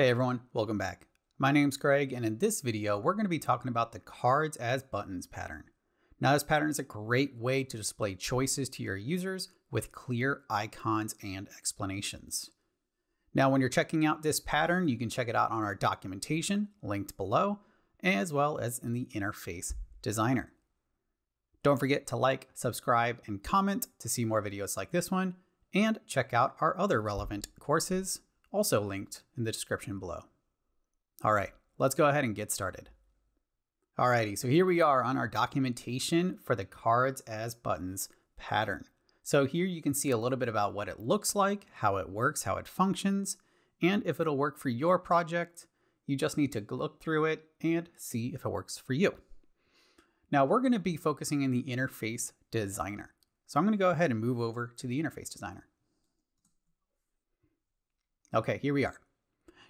Hey everyone, welcome back. My name's Greg, and in this video, we're going to be talking about the Cards as Buttons pattern. Now, this pattern is a great way to display choices to your users with clear icons and explanations. Now, when you're checking out this pattern, you can check it out on our documentation linked below, as well as in the interface designer. Don't forget to like, subscribe, and comment to see more videos like this one, and check out our other relevant courses, also linked in the description below. All right, let's go ahead and get started. Alrighty, so here we are on our documentation for the Cards as Buttons pattern. So here you can see a little bit about what it looks like, how it works, how it functions, and if it'll work for your project. You just need to look through it and see if it works for you. Now we're gonna be focusing in the interface designer. So I'm gonna go ahead and move over to the interface designer. Okay, here we are.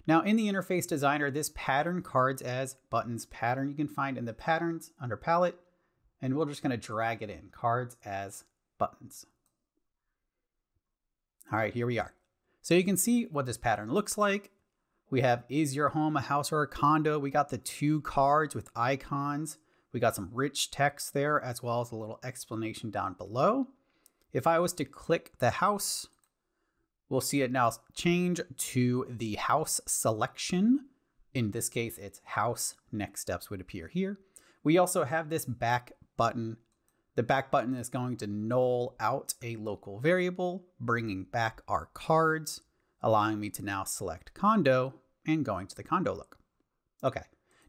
Now in the interface designer, this pattern, Cards as Buttons pattern, you can find in the patterns under palette, and we're just going to drag it in, Cards as Buttons. All right, here we are. So you can see what this pattern looks like. We have, is your home a house or a condo? We got the two cards with icons. We got some rich text there, as well as a little explanation down below. If I was to click the house, we'll see it now change to the house selection. In this case, it's house. Next steps would appear here. We also have this back button. The back button is going to null out a local variable, bringing back our cards, allowing me to now select condo and going to the condo look. Okay.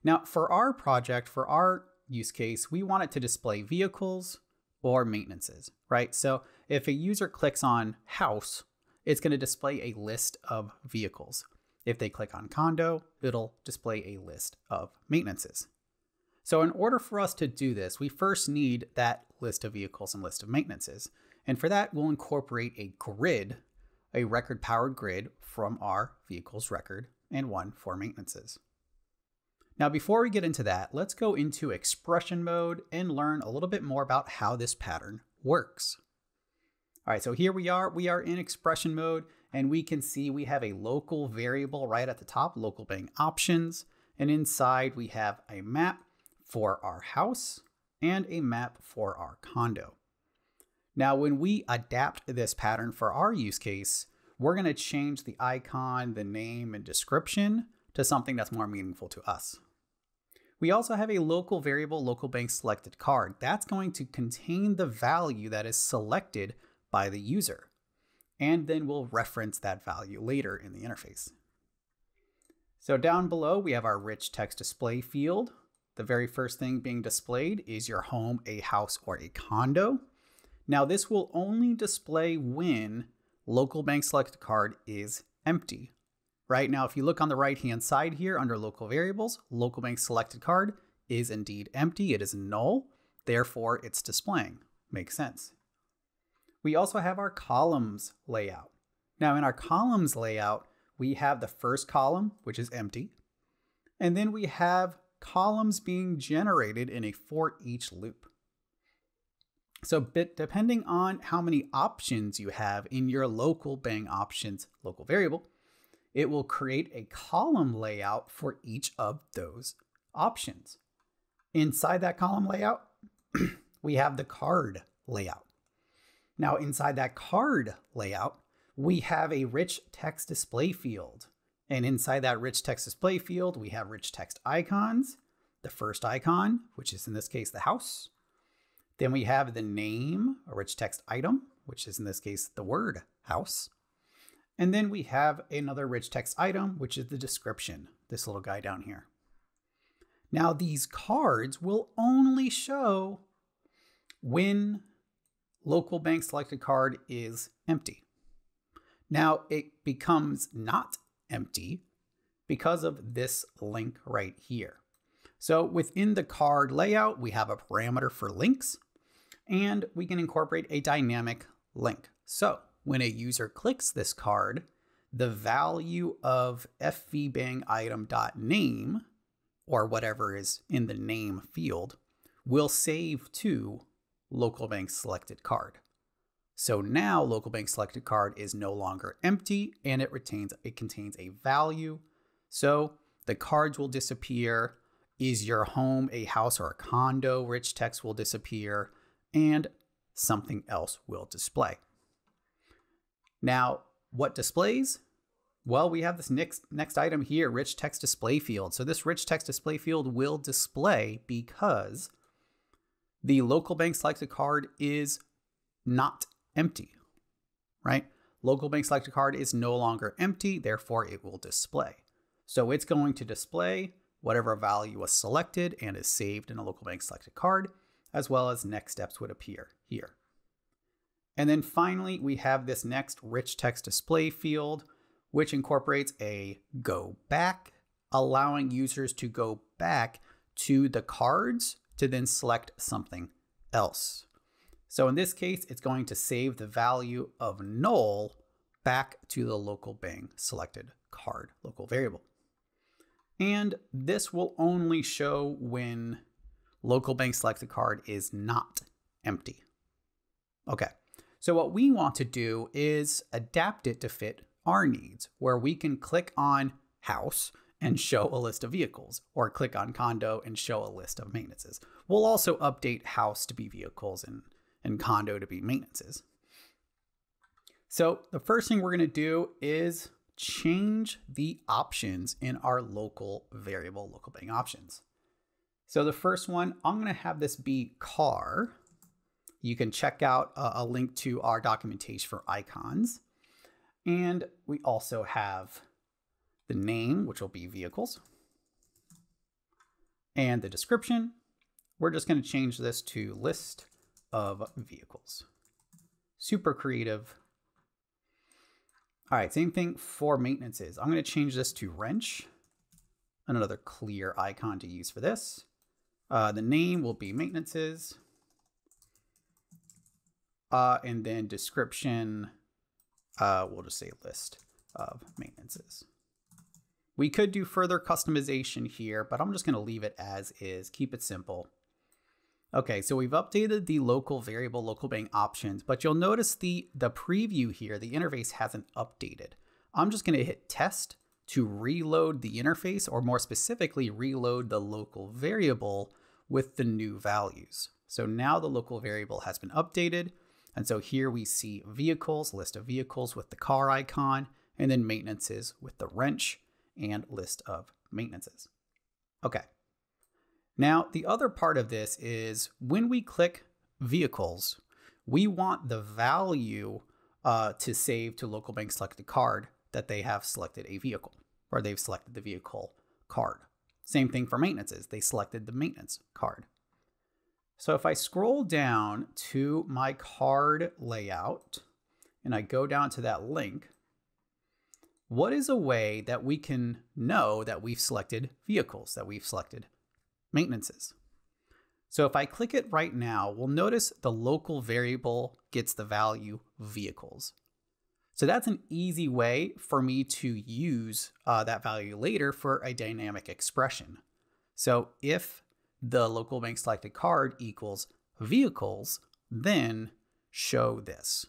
Now for our project, for our use case, we want it to display vehicles or maintenances, right? So if a user clicks on house, it's going to display a list of vehicles. If they click on condo, it'll display a list of maintenances. So in order for us to do this, we first need that list of vehicles and list of maintenances. And for that, we'll incorporate a grid, a record powered grid from our vehicles record and one for maintenances. Now, before we get into that, let's go into expression mode and learn a little bit more about how this pattern works. All right, so here we are in expression mode, and we can see we have a local variable right at the top, local being options. And inside we have a map for our house and a map for our condo. Now, when we adapt this pattern for our use case, we're going to change the icon, the name, and description to something that's more meaningful to us. We also have a local variable, local being selected card. That's going to contain the value that is selected by the user, and then we'll reference that value later in the interface. So down below, we have our rich text display field. The very first thing being displayed is your home, a house, or a condo. Now this will only display when local bank selected card is empty. Right now, if you look on the right-hand side here under local variables, local bank selected card is indeed empty. It is null. Therefore, it's displaying. Makes sense. We also have our columns layout. Now in our columns layout, we have the first column, which is empty. And then we have columns being generated in a for each loop. So depending on how many options you have in your local bang options, local variable, it will create a column layout for each of those options. Inside that column layout, we have the card layout. Now inside that card layout, we have a rich text display field. And inside that rich text display field, we have rich text icons, the first icon, which is in this case, the house. Then we have the name, a rich text item, which is in this case, the word house. And then we have another rich text item, which is the description, this little guy down here. Now these cards will only show when local bank selected card is empty. Now it becomes not empty because of this link right here. So within the card layout, we have a parameter for links, and we can incorporate a dynamic link. So when a user clicks this card, the value of fvbangitem.name, or whatever is in the name field, will save to local bank selected card. So now local bank selected card is no longer empty, and it contains a value. So the cards will disappear. Is your home a house or a condo? Rich text will disappear and something else will display. Now, what displays? Well, we have this next item here, rich text display field. So this rich text display field will display because the local bank selected card is not empty, right? Local bank selected card is no longer empty, therefore it will display. So it's going to display whatever value was selected and is saved in a local bank selected card, as well as next steps would appear here. And then finally, we have this next rich text display field, which incorporates a go back, allowing users to go back to the cards to then select something else. So in this case, it's going to save the value of null back to the local bank selected card local variable. And this will only show when local bank selected card is not empty. Okay, so what we want to do is adapt it to fit our needs, where we can click on house and show a list of vehicles, or click on condo and show a list of maintenances. We'll also update house to be vehicles and condo to be maintenances. So the first thing we're going to do is change the options in our local variable, local bank options. So the first one, I'm going to have this be car. You can check out a link to our documentation for icons. And we also have the name, which will be vehicles, and the description. We're just going to change this to list of vehicles. Super creative. All right, same thing for maintenances. I'm going to change this to wrench, another clear icon to use for this. The name will be maintenances, and then description. We'll just say list of maintenances. We could do further customization here, but I'm just going to leave it as is. Keep it simple. Okay, so we've updated the local variable, local bank options, but you'll notice the preview here, the interface hasn't updated. I'm just going to hit test to reload the interface, or more specifically, reload the local variable with the new values. So now the local variable has been updated. And so here we see vehicles, list of vehicles with the car icon, and then maintenances with the wrench and list of maintenances. Okay. Now, the other part of this is when we click vehicles, we want the value to save to local bank selected card that they have selected a vehicle, or they've selected the vehicle card. Same thing for maintenances. They selected the maintenance card. So if I scroll down to my card layout and I go down to that link, what is a way that we can know that we've selected vehicles, that we've selected maintenances? So if I click it right now, we'll notice the local variable gets the value vehicles. So that's an easy way for me to use that value later for a dynamic expression. So if the local bank selected card equals vehicles, then show this.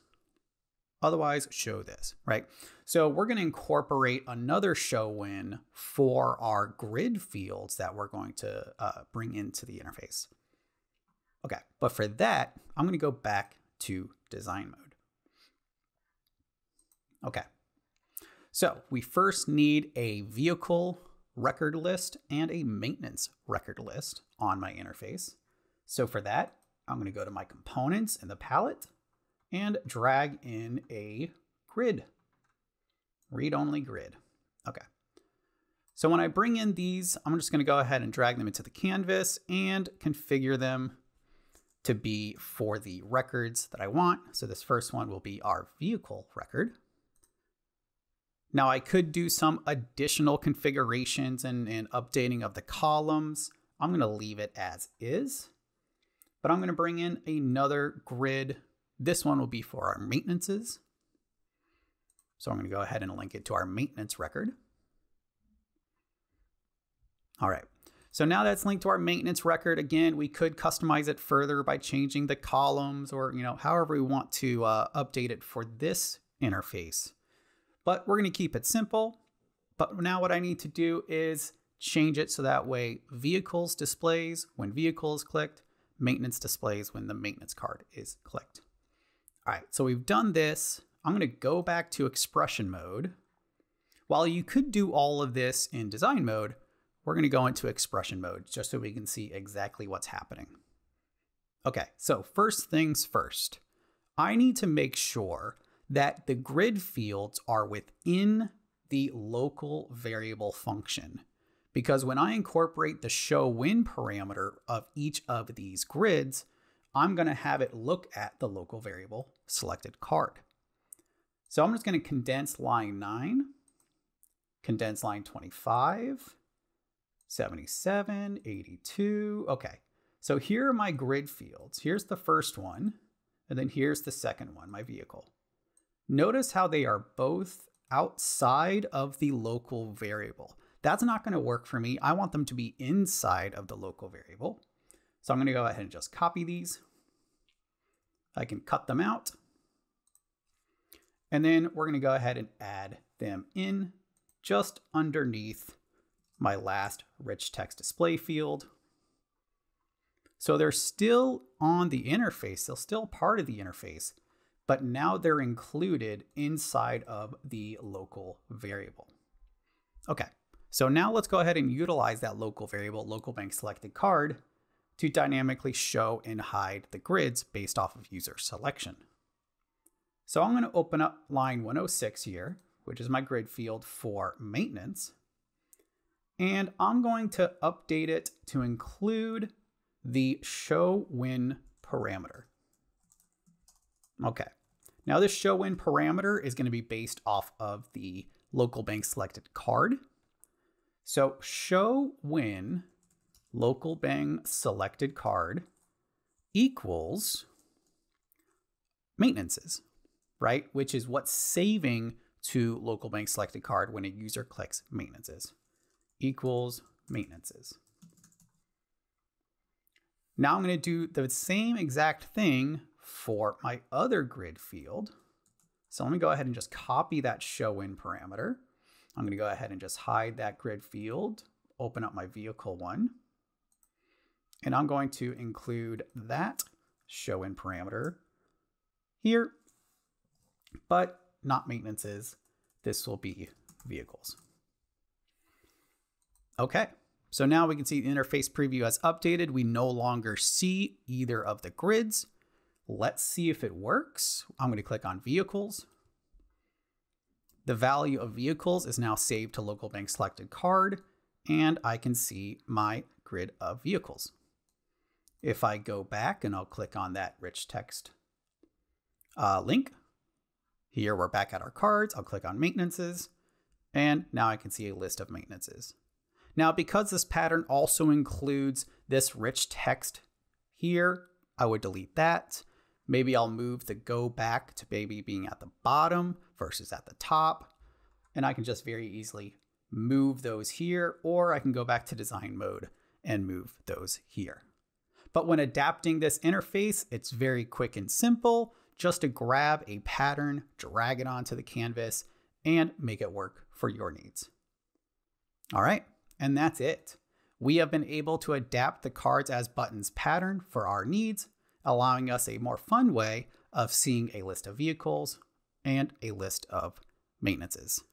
Otherwise, show this, right? So we're going to incorporate another show when for our grid fields that we're going to bring into the interface. Okay, but for that, I'm going to go back to design mode. Okay, so we first need a vehicle record list and a maintenance record list on my interface. So for that, I'm going to go to my components in the palette and drag in a grid, read-only grid. Okay. So when I bring in these, I'm just going to go ahead and drag them into the canvas and configure them to be for the records that I want. So this first one will be our vehicle record. Now I could do some additional configurations and updating of the columns. I'm going to leave it as is, but I'm going to bring in another grid. This one will be for our maintenances. So I'm going to go ahead and link it to our maintenance record. All right. So now that's linked to our maintenance record. Again, we could customize it further by changing the columns or, you know, however we want to update it for this interface. But we're going to keep it simple. But now what I need to do is change it so that way vehicles displays when vehicle is clicked, maintenance displays when the maintenance card is clicked. All right, so we've done this. I'm gonna go back to expression mode. While you could do all of this in design mode, we're gonna go into expression mode just so we can see exactly what's happening. Okay, so first things first, I need to make sure that the grid fields are within the local variable function, because when I incorporate the show win parameter of each of these grids, I'm gonna have it look at the local variable selected card. So I'm just gonna condense line 9, condense line 25, 77, 82, okay. So here are my grid fields. Here's the first one, and then here's the second one, my vehicle. Notice how they are both outside of the local variable. That's not gonna work for me. I want them to be inside of the local variable. So I'm gonna go ahead and just copy these. I can cut them out. And then we're gonna go ahead and add them in just underneath my last rich text display field. So they're still on the interface, they're still part of the interface, but now they're included inside of the local variable. Okay, so now let's go ahead and utilize that local variable, local bank selected card, to dynamically show and hide the grids based off of user selection. So I'm gonna open up line 106 here, which is my grid field for maintenance. And I'm going to update it to include the show win parameter. Okay, now this show win parameter is going to be based off of the local bank selected card. So show win local bank selected card equals maintenances, right? Which is what's saving to local bank selected card when a user clicks maintenances equals maintenances. Now I'm going to do the same exact thing for my other grid field. So let me go ahead and just copy that show in parameter. I'm going to go ahead and just hide that grid field, open up my vehicle one, and I'm going to include that show in parameter here, but not maintenances. This will be vehicles. Okay. So now we can see the interface preview as updated. We no longer see either of the grids. Let's see if it works. I'm going to click on vehicles. The value of vehicles is now saved to local bank selected card, and I can see my grid of vehicles. If I go back and I'll click on that rich text link, here we're back at our cards. I'll click on maintenances, and now I can see a list of maintenances. Now, because this pattern also includes this rich text here, I would delete that. Maybe I'll move the go back to maybe being at the bottom versus at the top. And I can just very easily move those here, or I can go back to design mode and move those here. But when adapting this interface, it's very quick and simple, just to grab a pattern, drag it onto the canvas, and make it work for your needs. All right. And that's it. We have been able to adapt the Cards as Buttons pattern for our needs, allowing us a more fun way of seeing a list of vehicles and a list of maintenances.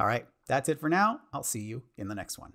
All right, that's it for now. I'll see you in the next one.